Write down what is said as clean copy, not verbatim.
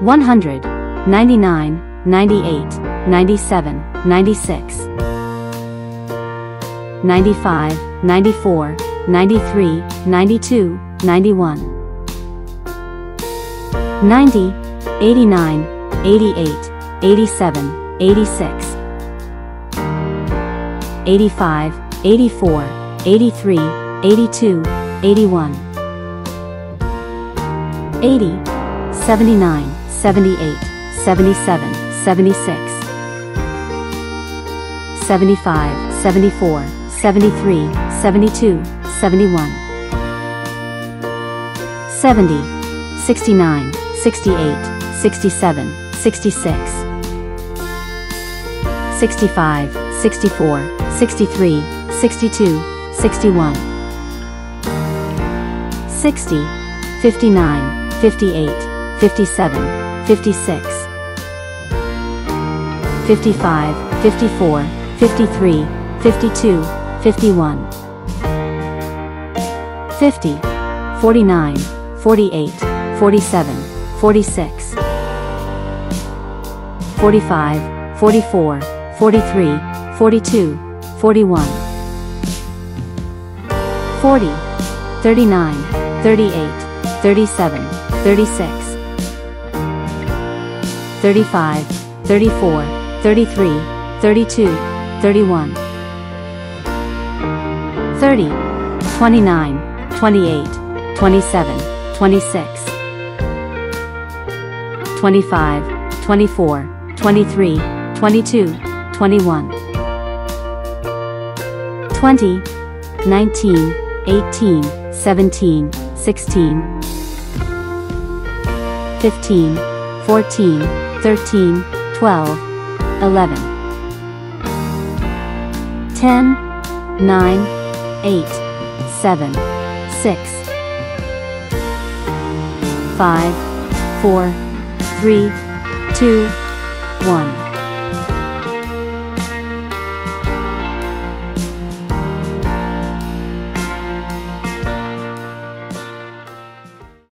100, 99, 98, 97, 96, 95, 94, 93, 92, 91, 90, 89, 88, 87, 86, 85, 84, 83, 82, 81, 80, 79, 78, 77, 76, 75, 74, 73, 72, 71, 70, 69, 68, 67, 66, 65, 64, 63, 62, 61, 60, 59, 58, 57, 56, 55, 54, 53, 52, 51, 50, 49, 48, 47, 46, 45, 44, 43, 42, 41, 40, 39, 38, 37, 36, 35, 34, 33, 32, 31, 30, 29, 28, 27, 26, 25, 24, 23, 22, 21, 20, 19, 18, 17, 16, 15, 14, 13, 12, 11, 10, 9, 8, 7, 6, 5, 4, 3, 2, 1.